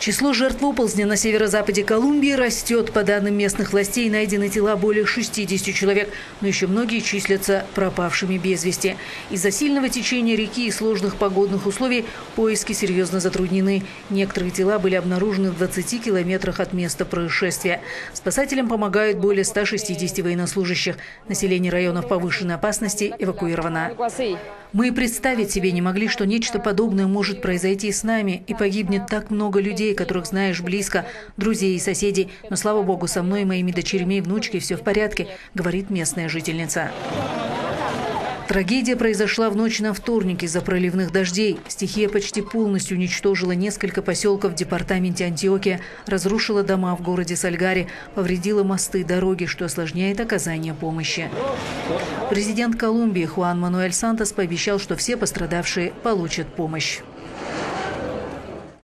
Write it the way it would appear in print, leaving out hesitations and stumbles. Число жертв оползня на северо-западе Колумбии растет. По данным местных властей, найдены тела более 60 человек, но еще многие числятся пропавшими без вести. Из-за сильного течения реки и сложных погодных условий поиски серьезно затруднены. Некоторые тела были обнаружены в 20 километрах от места происшествия. Спасателям помогают более 160 военнослужащих. Население районов повышенной опасности эвакуировано. Мы представить себе не могли, что нечто подобное может произойти и с нами, и погибнет так много людей, которых знаешь близко, друзей и соседей. Но, слава богу, со мной, моими дочерьми и внучкой все в порядке, говорит местная жительница. Трагедия произошла в ночь на вторник из-за проливных дождей. Стихия почти полностью уничтожила несколько поселков в департаменте Антиохия, разрушила дома в городе Сальгари, повредила мосты, дороги, что осложняет оказание помощи. Президент Колумбии Хуан Мануэль Сантос пообещал, что все пострадавшие получат помощь.